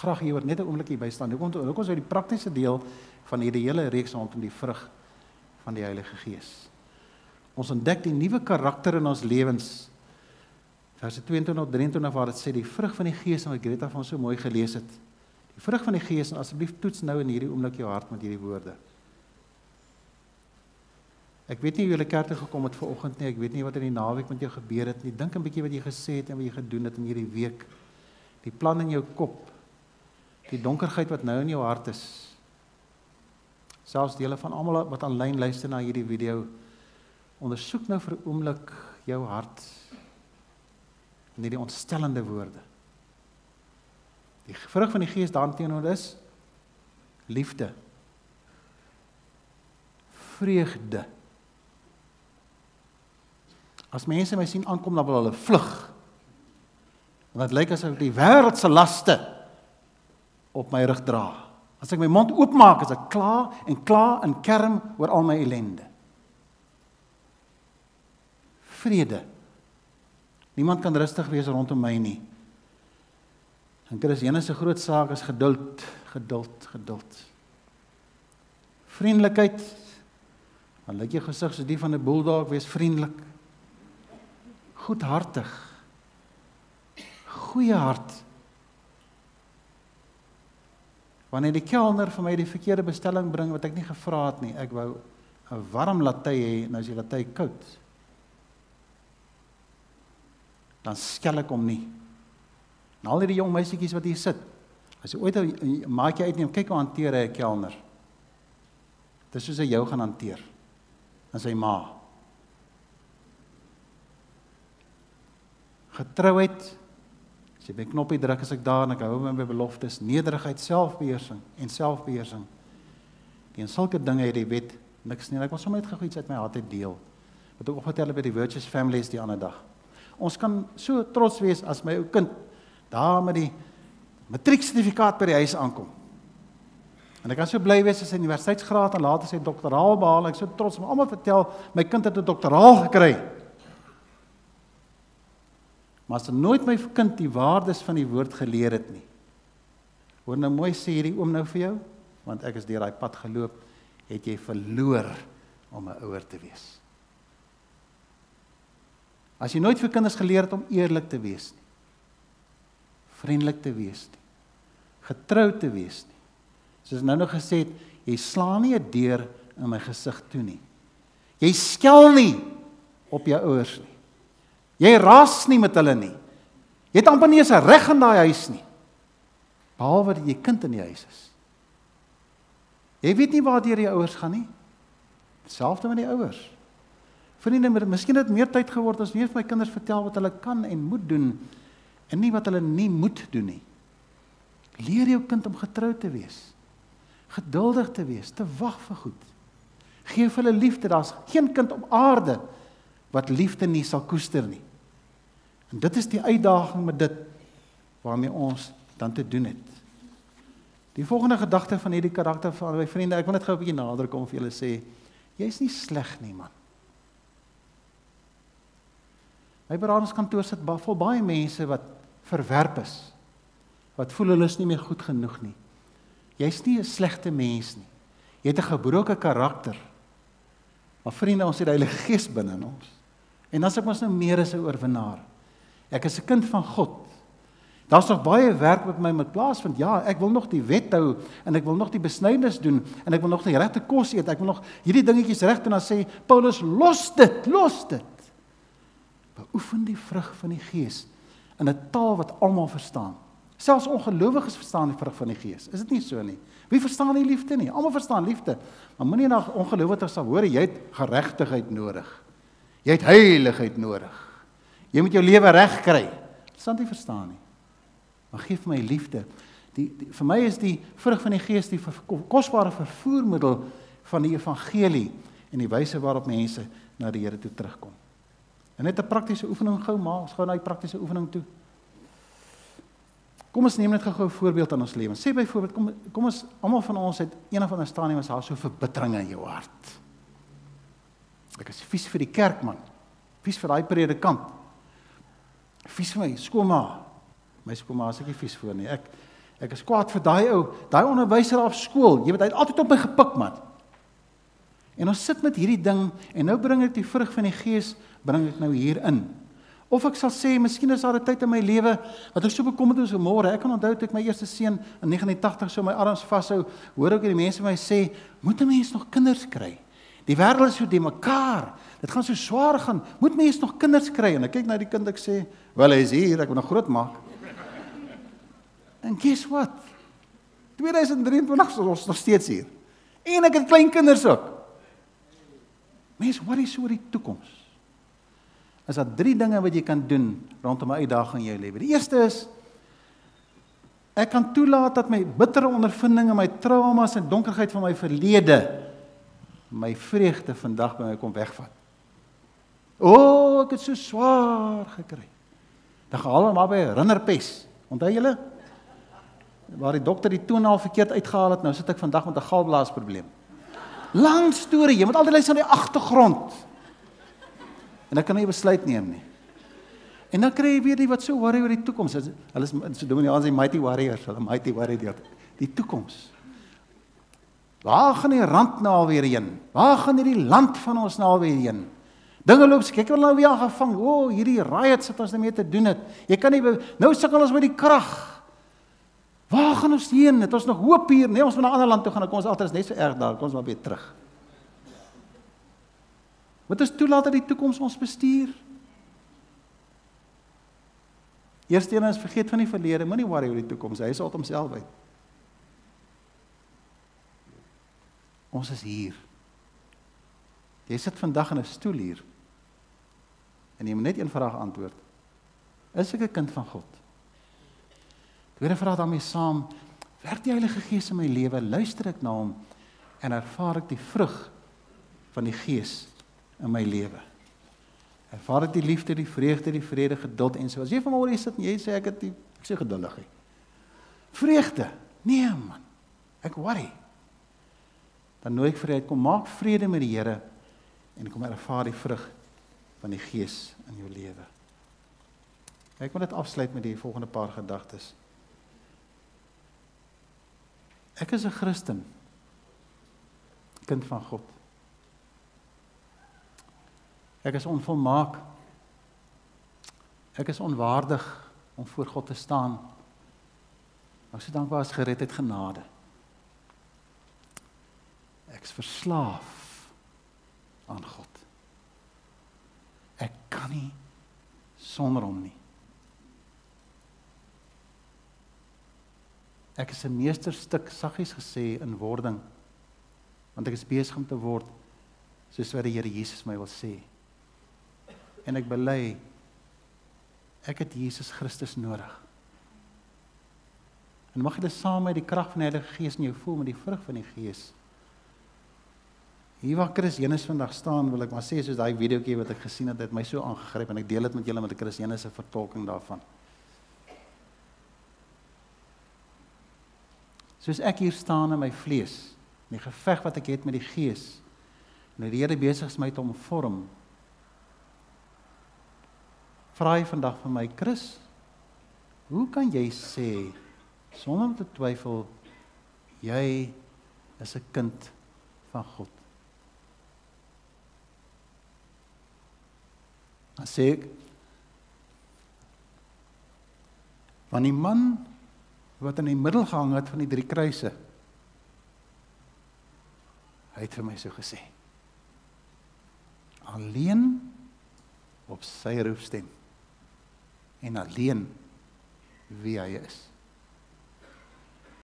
graag hier wat net een oomlik hierby staan. Hoe komt die praktische deel van hierdie hele reeks rondom die vrug van die Heilige Gees? Ons ontdek die nieuwe karakter in ons levens. Verse 22 tot 23 waar het sê, die vrug van die Gees, en wat Greta van so mooi gelees het. Die vrug van die Gees, en asseblief toets nou in hierdie oomlik jou hart met hierdie woorde. Ek weet nie hoe julle kerk toe gekom het vanoggend nie, ek weet nie wat in die naweek met jou gebeur het nie, dink 'n bietjie wat jy gesê het en wat jy gedoen het in hierdie week. Die plan in jou kop, die donkerheid wat nou in jou hart is. Selfs dele van almal wat aanlyn luister na hierdie video, ondersoek nou vir 'n oomblik jou hart en hierdie ontstellende woorde. Die vrug van die Gees daarteenoor is liefde, vreugde. As mense my sien aankom, dan wil hulle vlug. Want het lyk asof ek die wêreldse laste op my rug dra. As ek my mond oopmaak, is ek klaar en kerm oor al my ellende. Vrede. Niemand kan rustig wees rondom my nie. En Christene se groot saak is geduld, geduld, geduld. Vriendelikheid. Dan lyk jou gesig soos die van 'n bulldog, wees vriendelik. Goedhartig, goeie hart. Wanneer die kelner vir my die verkeerde bestelling bring wat ek nie gevra het nie, ek wou 'n warm latte hê en as die latte koud, dan skel ek hom nie. En al die jong meisietjies wat hier sit, as jy ooit 'n maatjie uitneem, kyk hoe hanteer hy 'n kelner. Dis soos hy jou gaan hanteer en sy ma. Getrouheid, as jy by knoppie druk is ek daar en ek hou my beloftes, nederigheid, selfbeheersing en selfbeheersing. Teen sulke dinge het die wet niks nie. Ek wil sommer net gou iets uit my hart deel. Wat ek opgetel het by die Virtuous Families die ander dag. Ons kan so trots wees as my ou kind daar met die matrieksertifikaat by die huis aankom. En ek kan so bly wees as hy universiteitsgraad en later sy doktoraal behaal. Ek so trots om almal vertel my kind het 'n doktoraal gekry. Maar as nooit my kind die waardes van die woord geleer het nie. Hoor nou mooi sê hierdie oom nou vir jou, want ek is deur daai pad geloop, het jy verloor om 'n ouer te wees. As jy nooit vir kinders geleer het om eerlik te wees nie, vriendelik te wees nie, getrou te wees nie. Soos nou nog gesê het, jy slaan nie 'n deur in my gesig toe nie. Jy skel nie op jou ouers nie. Jy ras nie met hulle nie. Jy het amper nie eens 'n reg in daai huis nie. Behalwe dat jy kind in die huis is. Jy weet nie waar deur jou ouers gaan nie. Selfs met die ouers. Vriende, miskien het meer tyd geword as weer vir my kinders vertel wat hulle kan en moet doen en nie wat hulle nie moet doen nie. Leer jou kind om getrou te wees. Geduldig te wees, te wag vir goed. Geef hulle liefde. Daar's geen kind op aarde wat liefde nie sal koester nie. En dit is die uitdaging met dit waarmee ons dan te doen het. Die volgende gedagte van hierdie karakter van my vriende, ek wil net gou 'n bietjie nader kom vir julle sê, jy's nie sleg nie, man. My beradingskantoor sit vol baie mense wat verwerp is. Wat voel hulle is nie meer goed genoeg nie. Jy's nie 'n slegte mens nie. Jy het 'n gebroke karakter. Maar vriende, ons het die Heilige Gees binne in ons. En as ek mos nou meer as 'n oorwinnaar. Ek is 'n kind van God. Daar's nog baie werk wat my moet plaasvind. Ja, ek wil nog die wet hou en ek wil nog die besnydenis doen en ek wil nog die regte kos eet. Ek wil nog hierdie dingetjies reg doen en dan sê Paulus, los dit, los dit. Beoefen die vrug van die Gees in 'n taal wat almal verstaan. Selfs ongelowiges verstaan die vrug van die Gees. Is dit nie so nie? Wie verstaan nie liefde nie? Almal verstaan liefde. Maar moenie na ongelowiges sal hoor jy het geregtigheid nodig. Jy het heiligheid nodig. Jy moet jou lewe reg kry. Dit sal nie verstaan nie. Maar gee vir my liefde. Vir my is die vrug van die Gees die kosbare vervoermiddel van die evangelie en die wyse waarop mense na die Here toe terugkom. En net 'n praktiese oefening gou maar, ons gaan na die praktiese oefening toe. Kom ons neem net gou 'n voorbeeld aan ons lewens. Sê byvoorbeeld, kom ons almal van ons het een of ander stadium as daar so verbittering in jou hart. Ek is vies vir die kerkman. Vies vir daai predikant. Vies vir my skoonma. My skoonma is ek nie vies voor nie. Ek Ek is kwaad vir daai ou, daai onderwyser op skool. Jy weet, hy het altyd op my gepik, man. En ons sit met hierdie ding, en nou bring ek die vrug van die gees, bring ek nou hier in. Of ek sal sê, miskien is daar 'n tyd in my lewe, wat ek so bekommerd is oor môre. Ek kan onthou dat ek my eerste seun in 1980 so my arms vashou, hoor ek die mense my sê, moet 'n mens nog kinders kry? Die wêreld is so die mekaar, dit gaan so swaar gaan, moet mens nog kinders kry? En ek kyk na die kind, ek sê, wel, hy is hier, ek wil nog groot maak. En guess what? 2023 is ons nog steeds hier. En ek het kleinkinders ook. Mense, worry so oor die toekoms. Is daar 3 dinge wat jy kan doen rondom 'n uitdaging in jou lewe. Die eerste is, ek kan toelaat dat my bittere ondervindinge, my traumas en donkerheid van my verlede, my vreugde vandag by my kom wegvat. O, ek het so swaar gekry. Dan gaan hulle maar by rinderpes. Onthou julle? Waar die dokter die toenaal verkeerd uitgehaal het, nou sit ek vandag met 'n galblaasprobleem. Lang storie, jy moet altyd luister na die agtergrond. En dan kan jy besluit neem nie. En dan kry jy weer die wat so worry oor die toekoms. Hulle is so dominant as mighty warriors, hulle mighty worry die toekoms. Waar gaan die rand nou alweer heen? Waar gaan hierdie land van ons nou alweer heen? Dinge loop, kyk wat nou weer aangevang. O, hierdie riots wat ons nou mee te doen het. Jy kan nie nou sukkel ons met die krag. Waar gaan ons heen? Het ons nog hoop hier? Nee, ons moet na 'n ander land toe gaan, dan kom ons altyd net so erg daar, kom ons maar weer terug. Wat is toelaat dat die toekoms ons bestuur? Eerste een is vergeet van die verlede, moenie worry oor die toekoms, hy sal homself uit. Ons is hier. Jy sit vandag in 'n stoel hier. En jy moet net een vraag antwoord. Is ek 'n kind van God? Tweede vraag daarmee saam, werk die Heilige Gees in my lewe, luister ek na hom en ervaar ek die vrug van die Gees in my lewe. Ervaar ek die liefde, die vreugde, die vrede, geduld en so. As jy vanmôre hier sit en jy sê ek sê geduldigheid. Vreugde? Nee man, ek worry. Dan nooi ek vir jou uit, kom maak vrede met die Here en kom ervaar die vrug van die Gees in jou lewe. Ek wil dit afsluit met die volgende paar gedagtes. Ek is 'n Christen, kind van God. Ek is onvolmaak. Ek is onwaardig om voor God te staan. Maar so dankbaar is gered uit genade. Ek is verslaaf aan God. Ek kan nie sonder hom nie. Ek is 'n meesterstuk, saggies gesê, in wording. Want ek is besig om te word soos wat die Here Jesus my wil sê. En ek bely, ek het Jesus Christus nodig. En mag jy dit saam met die krag van die Heilige Gees in jou voel, met die vrug van die Gees. Hier waar Chris Jenus vandag staan, wil ek maar sê, soos daai videoetjie wat ek gesien het, het my so aangegryp, en ek deel dit met julle met Chris Jenus se vertolking daarvan. Soos ek hier staan in my vlees, in die geveg wat ek het met die Gees, en die Here besig is my te omvorm, vra hy vandag van my, Chris, hoe kan jy sê, sonder om te twyfel, jy is 'n kind van God? Dan sê ek, want die man wat in die middel gehang het van die 3 kruise. Hy het vir my so gesê. Alleen op sy roepstem. En alleen wie hy is.